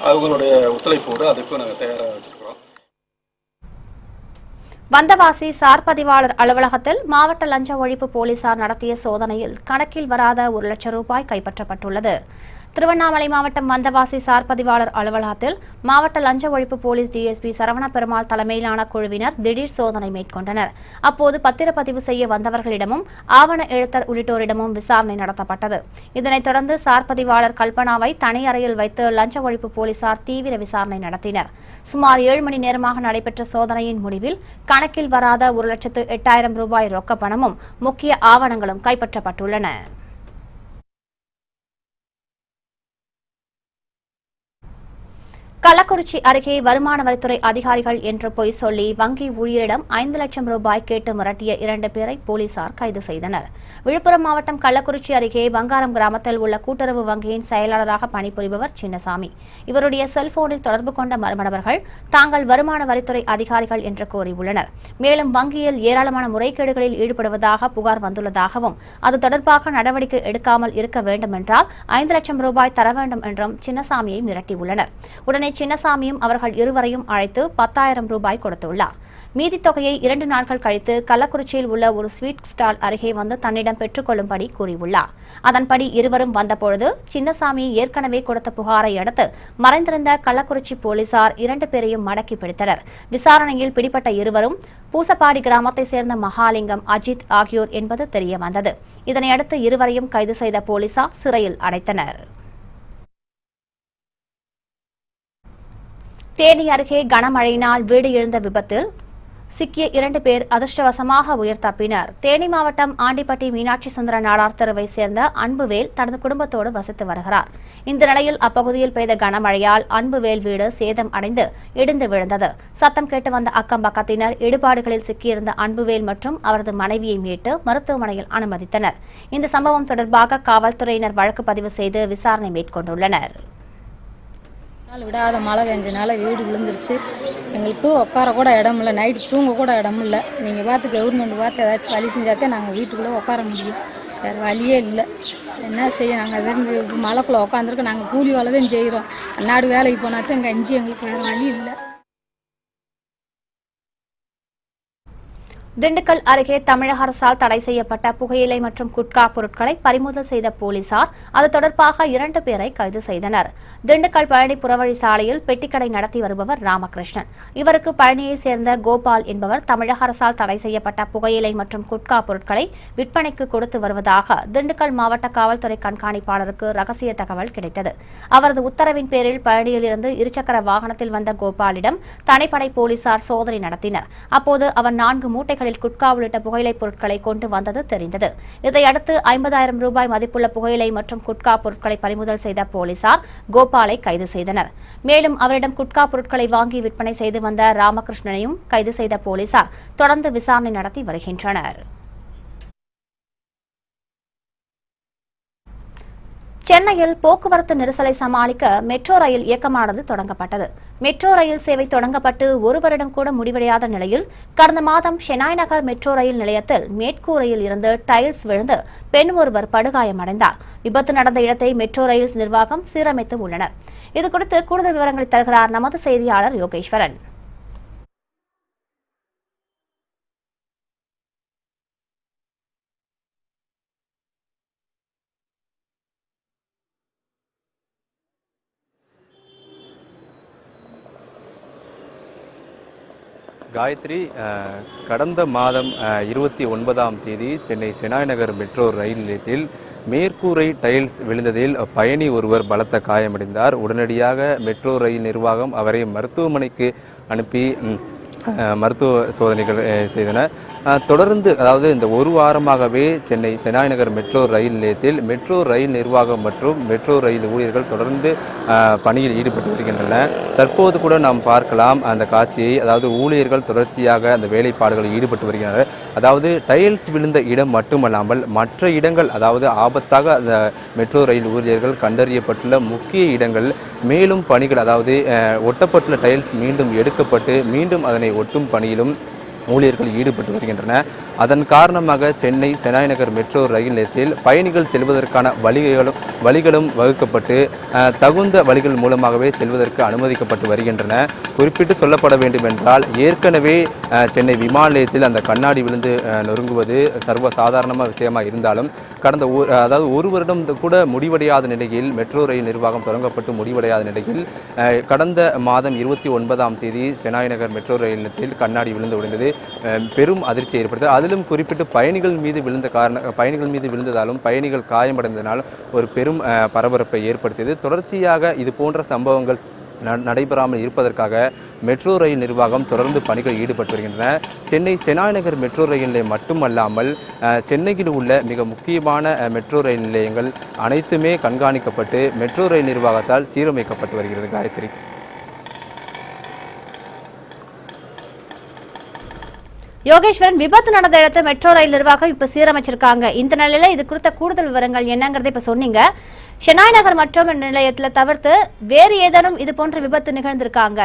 அவங்களுடைய ஒத்துழைப்போடு அதுக்கும் நாங்கள் தயாராக வச்சிருக்கிறோம். வந்தவாசி சார் பதிவாளர் அலுவலகத்தில் மாவட்ட லஞ்ச ஒழிப்பு போலீசார் நடத்திய சோதனையில் கணக்கில் வராத ஒரு லட்சம் ரூபாய் கைப்பற்றப்பட்டுள்ளது. திருவண்ணாமலை மாவட்டம் வந்தவாசி சார் பதிவாளர் அலுவலகத்தில் மாவட்ட லஞ்ச ஒழிப்பு போலீஸ் டிஎஸ்பி சரவண பெருமாள் தலைமையிலான குழுவினர் திடீர் சோதனை மேற்கொண்டனர். அப்போது பத்திரப்பதிவு செய்ய வந்தவர்களிடமும் ஆவண எழுத்தர் உள்ளிட்டோரிடமும் விசாரணை நடத்தப்பட்டது. இதனைத் தொடர்ந்து சார் பதிவாளர் கல்பனாவை தனி அறையில் வைத்து லஞ்ச ஒழிப்பு போலீசார் தீவிர விசாரணை நடத்தினர். சுமார் ஏழு மணி நேரமாக நடைபெற்ற சோதனையின் முடிவில் கணக்கில் வராத ஒரு லட்சத்து எட்டாயிரம் ரூபாய் ரொக்க பணமும் முக்கிய ஆவணங்களும் கைப்பற்றப்பட்டுள்ளன. கள்ளக்குறிச்சி அருகே வருமான வரித்துறை அதிகாரிகள் என்று பொய் சொல்லி வங்கி ஊழியரிடம் ஐந்து லட்சம் ரூபாய் கேட்டு மிரட்டிய இரண்டு பேரை போலீசார் கைது செய்தனர். விழுப்புரம் மாவட்டம் கள்ளக்குறிச்சி அருகே வங்காரம் கிராமத்தில் உள்ள கூட்டுறவு வங்கியின் செயலாளராக பணிபுரிபவர் சின்னசாமி. இவருடைய செல்போனில் தொடர்பு கொண்ட மர்மநபர்கள் தாங்கள் வருமான வரித்துறை அதிகாரிகள் என்று கூறியுள்ளனர். மேலும் வங்கியில் ஏராளமான முறைகேடுகளில் ஈடுபடுவதாக புகார் வந்துள்ளதாகவும் அது தொடர்பாக நடவடிக்கை எடுக்காமல் இருக்க வேண்டுமென்றால் ஐந்து லட்சம் ரூபாய் தர வேண்டும் என்றும் சின்னசாமியை மிரட்டியுள்ளனர். உடனே Chinnasamiyum அவர்கள் இருவரையும் அழைத்து பத்தாயிரம் ரூபாய் கொடுத்துள்ளார். மீதி தொகையை இரண்டு நாட்கள் கழித்து கள்ளக்குறிச்சியில் உள்ள ஒரு ஸ்வீட் ஸ்டால் அருகே வந்து தன்னிடம் பெற்றுக்கொள்ளும்படி கூறியுள்ளார். அதன்படி இருவரும் வந்தபொழுது சின்னசாமி ஏற்கனவே கொடுத்த புகாரை அடுத்து மறைந்திருந்த கள்ளக்குறிச்சி போலீசார் இரண்டு பேரையும் மடக்கி பிடித்தனர். விசாரணையில் பிடிபட்ட இருவரும் பூசப்பாடி கிராமத்தை சேர்ந்த மகாலிங்கம் அஜித் ஆகியோர் என்பது தெரியவந்தது. இதனையடுத்து இருவரையும் கைது செய்த போலீசார் சிறையில் அடைத்தனர். தேனி அருகே கனமழையினால் வீடு இழந்த விபத்தில் சிக்கிய இரண்டு பேர் அதிர்ஷ்டவசமாக உயிர் தப்பினர். தேனி மாவட்டம் ஆண்டிப்பட்டி மீனாட்சி சுந்தர நாடார் தெருவை சேர்ந்த அன்புவேல் தனது குடும்பத்தோடு வசித்து வருகிறார். இந்த நிலையில் அப்பகுதியில் பெய்த கனமழையால் அன்புவேல் வீடு சேதம் அடைந்து இடிந்து விழுந்தது. சத்தம் கேட்டு வந்த அக்கம் பக்கத்தினர் இடுபாடுகளில் சிக்கியிருந்த அன்புவேல் மற்றும் அவரது மனைவியை மீட்டு மருத்துவமனையில் அனுமதித்தனர். இந்த சம்பவம் தொடர்பாக காவல்துறையினர் வழக்கு பதிவு செய்து விசாரணை மேற்கொண்டுள்ளனர். விடாத மழை பெஞ்சனால வீடு விழுந்துருச்சு. எங்களுக்கு உட்கார கூட இடம் இல்லை, நைட்டு தூங்க கூட இடம் இல்லை. நீங்கள் பார்த்து கவர்மெண்ட் பார்த்து ஏதாச்சும் வழி செஞ்சாத்தே நாங்கள் வீட்டுக்குள்ளே உட்கார முடியும். வேறு வழியே இல்லை, என்ன செய்ய? நாங்கள் தான் மழைக்குள்ளே உட்காந்துருக்கோம். நாங்கள் கூலி வேலை தான் செய்கிறோம். அன்னாடு வேலைக்கு போனாத்தான் எங்கள் அஞ்சு எங்களுக்கு வேறு வழி இல்லை. திண்டுக்கல் அருகே தமிழக அரசால் தடை செய்யப்பட்ட புகையிலை மற்றும் குட்கா பொருட்களை பறிமுதல் செய்த போலீசார் அது தொடர்பாக இரண்டு பேரை கைது செய்தனர். திண்டுக்கல் பழனி புறவழி சாலையில் பெட்டிக்கடை நடத்தி வருபவர் ராமகிருஷ்ணன். இவருக்கு பழனியைச் சேர்ந்த கோபால் என்பவர் தமிழக அரசால் தடை செய்யப்பட்ட புகையிலை மற்றும் குட்கா பொருட்களை விற்பனைக்கு கொடுத்து வருவதாக திண்டுக்கல் மாவட்ட காவல்துறை கண்காணிப்பாளருக்கு ரகசிய தகவல் கிடைத்தது. அவரது உத்தரவின் பேரில் பழனியிலிருந்து இருசக்கர வாகனத்தில் வந்த கோபாலிடம் தனிப்படை போலீசார் சோதனை நடத்தினர். அப்போது அவர் நான்கு மூட்டைகள் குட்கா உள்ளிட்ட புகையிலைப் பொருட்களை கொண்டு வந்தது தெரிந்தது. இதையடுத்து ஐம்பதாயிரம் ரூபாய் மதிப்புள்ள புகையிலை மற்றும் குட்கா பொருட்களை பறிமுதல் செய்த போலீசார் கோபாலை கைது செய்தனர். மேலும் அவரிடம் குட்கா பொருட்களை வாங்கி விற்பனை செய்து வந்த ராமகிருஷ்ணனையும் கைது செய்த போலீசார் தொடர்ந்து விசாரணை நடத்தி வருகின்றனர். சென்னையில் போக்குவரத்து நெரிசலை சமாளிக்க மெட்ரோ ரயில் இயக்கமானது தொடங்கப்பட்டது. மெட்ரோ ரயில் சேவை தொடங்கப்பட்டு ஒரு வருடம் கூட முடிவடையாத நிலையில் கடந்த மாதம் ஷெனாய் நகர் மெட்ரோ ரயில் நிலையத்தில் மேற்கூரையில் இருந்து டைல்ஸ் விழுந்து பெண் ஒருவர் படுகாயமடைந்தார். விபத்து நடந்த இடத்தை மெட்ரோ ரயில் நிர்வாகம் சீரமைத்து உள்ளனர். இதுகுறித்து கூடுதல் விவரங்களை தருகிறார் நமது செய்தியாளர் யோகேஸ்வரன். காயத்ரி, கடந்த மாதம் இருபத்தி ஒன்பதாம் தேதி சென்னை ஷெனாய் நகர் மெட்ரோ ரயில் நிலையத்தில் மேற்கூரை டைல்ஸ் விழுந்ததில் பயணி ஒருவர் பலத்த காயமடைந்தார். உடனடியாக மெட்ரோ ரயில் நிர்வாகம் அவரை மருத்துவமனைக்கு அனுப்பி மருத்துவ சோதனைகள் செய்தன. தொடர்ந்து, அதாவது இந்த ஒரு வாரமாகவே சென்னை ஷெனாய் நகர் மெட்ரோ ரயில் நிலையத்தில் மெட்ரோ ரயில் நிர்வாகம் மற்றும் மெட்ரோ ரயில் ஊழியர்கள் தொடர்ந்து பணியில் ஈடுபட்டு வருகின்றனர். தற்போது கூட நாம் பார்க்கலாம் அந்த காட்சியை. அதாவது ஊழியர்கள் தொடர்ச்சியாக அந்த வேலைப்பாடுகளில் ஈடுபட்டு வருகின்றனர். அதாவது டைல்ஸ் விழுந்த இடம் மட்டுமல்லாமல் மற்ற இடங்கள், அதாவது ஆபத்தாக அந்த மெட்ரோ ரயில் ஊழியர்கள் கண்டறியப்பட்டுள்ள முக்கிய இடங்கள் மேலும் பணிகள், அதாவது ஒட்டப்பட்டுள்ள டைல்ஸ் மீண்டும் எடுக்கப்பட்டு மீண்டும் அதனை ஒட்டும் பணியிலும் ஊழியர்கள் ஈடுபட்டு வருகின்றன. அதன் காரணமாக சென்னை ஷெனாய் நகர் மெட்ரோ ரயில் நிலையத்தில் பயணிகள் செல்வதற்கான வழிகளும் வழிகளும் வகுக்கப்பட்டு தகுந்த வழிகள் மூலமாகவே செல்வதற்கு அனுமதிக்கப்பட்டு வருகின்றன. குறிப்பிட்டு சொல்லப்பட வேண்டும் என்றால், ஏற்கனவே சென்னை விமான நிலையத்தில் அந்த கண்ணாடி விழுந்து நொறுங்குவது சர்வசாதாரணமாக விஷயமாக இருந்தாலும் கடந்த அதாவது ஒரு வருடம் கூட முடிவடையாத நிலையில் மெட்ரோ ரயில் நிர்வாகம் தொடங்கப்பட்டு முடிவடையாத நிலையில் கடந்த மாதம் இருபத்தி ஒன்பதாம் தேதி ஷெனாய் நகர் மெட்ரோ ரயில் நிலையத்தில் கண்ணாடி விழுந்து விழுந்தது பெரும் அதிர்ச்சி ஏற்பட்டது. அதிலும் குறிப்பிட்டு பயணிகள் மீது விழுந்த காரண பயணிகள் மீது விழுந்ததாலும் பயணிகள் காயமடைந்ததாலும் ஒரு பெரும் பரபரப்பை ஏற்படுத்தியது. தொடர்ச்சியாக இது போன்ற சம்பவங்கள் நடைபெறாமல் இருப்பதற்காக மெட்ரோ ரயில் நிர்வாகம் தொடர்ந்து பணிகள் ஈடுபட்டு வருகின்றன. சென்னை ஷெனாய் நகர் மெட்ரோ ரயில் நிலையம் மட்டுமல்லாமல் சென்னையில் உள்ள மிக முக்கியமான மெட்ரோ ரயில் நிலையங்கள் அனைத்துமே கண்காணிக்கப்பட்டு மெட்ரோ ரயில் நிர்வாகத்தால் சீரமைக்கப்பட்டு வருகிறது. காயத்ரி, யோகேஸ்வரன், விபத்து நடந்த இடத்த மெட்ரோ ரயில் நிர்வாகம் இப்ப சீரமைச்சிருக்காங்க. இந்த நிலையில இது குறித்த கூடுதல் விவரங்கள் என்னங்கறத இப்ப சொன்னீங்க. ஷெனாய் நகர் மற்றும் நிலையத்துல தவிர்த்து வேறு ஏதேனும் இது போன்ற விபத்து நிகழ்ந்திருக்காங்க?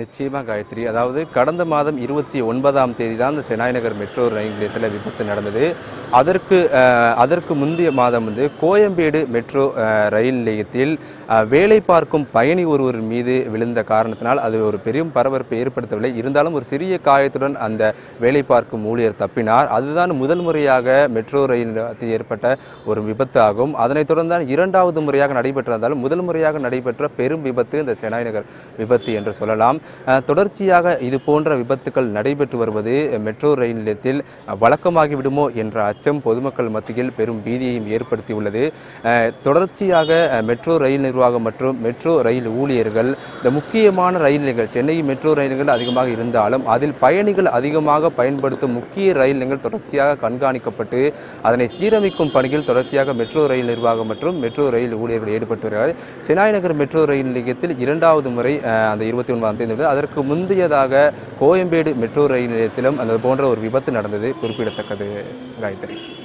நிச்சயமாக காயத்ரி, அதாவது கடந்த மாதம் இருபத்தி ஒன்பதாம் தேதி தான் இந்த செனாய்நகர் மெட்ரோ ரயில் நிலையத்தில் விபத்து நடந்தது. அதற்கு அதற்கு முந்தைய மாதம் வந்து கோயம்பேடு மெட்ரோ ரயில் நிலையத்தில் வேலை பார்க்கும் பயணி ஒருவர் மீது விழுந்த காரணத்தினால் அது ஒரு பெரும் பரபரப்பை ஏற்படுத்தவில்லை. இருந்தாலும் ஒரு சிறிய காயத்துடன் அந்த வேலை பார்க்கும் ஊழியர் தப்பினார். அதுதான் முதல் முறையாக மெட்ரோ ரயில் நிலையத்தில் ஏற்பட்ட ஒரு விபத்து ஆகும். அதனைத் தொடர்ந்து தான் இரண்டாவது முறையாக நடைபெற்றதாலும் முதல் முறையாக நடைபெற்ற பெரும் விபத்து இந்த செனாய்நகர் விபத்து என்று சொல்லலாம். தொடர்ச்சியாக இது போன்ற விபத்துக்கள் நடைபெற்று வருவது மெட்ரோ ரயில் நிலையத்தில் வழக்கமாகிவிடுமோ என்ற அச்சம் பொதுமக்கள் மத்தியில் பெரும் பீதியையும் ஏற்படுத்தியுள்ளது. தொடர்ச்சியாக மெட்ரோ ரயில் நிர்வாகம் மற்றும் மெட்ரோ ரயில் ஊழியர்கள் இந்த முக்கியமான ரயில் நிலையங்கள், சென்னை மெட்ரோ ரயில்கள் அதிகமாக இருந்தாலும் அதில் பயணிகள் அதிகமாக பயன்படுத்தும் முக்கிய ரயில் நிலையங்கள் தொடர்ச்சியாக கண்காணிக்கப்பட்டு அதனை சீரமைக்கும் பணியில் தொடர்ச்சியாக மெட்ரோ ரயில் நிர்வாகம் மற்றும் மெட்ரோ ரயில் ஊழியர்கள் ஈடுபட்டு வருகிறார்கள். செனாய்நகர் மெட்ரோ ரயில் நிலையத்தில் இரண்டாவது முறை அந்த இருபத்தி ஒன்பதாம் தேதி நடந்தது. அதற்கு முந்தையதாக கோயம்பேடு மெட்ரோ ரயில் நிலையத்திலும் அந்த போன்ற ஒரு விபத்து நடந்தது குறிப்பிடத்தக்கது காயத்ரி.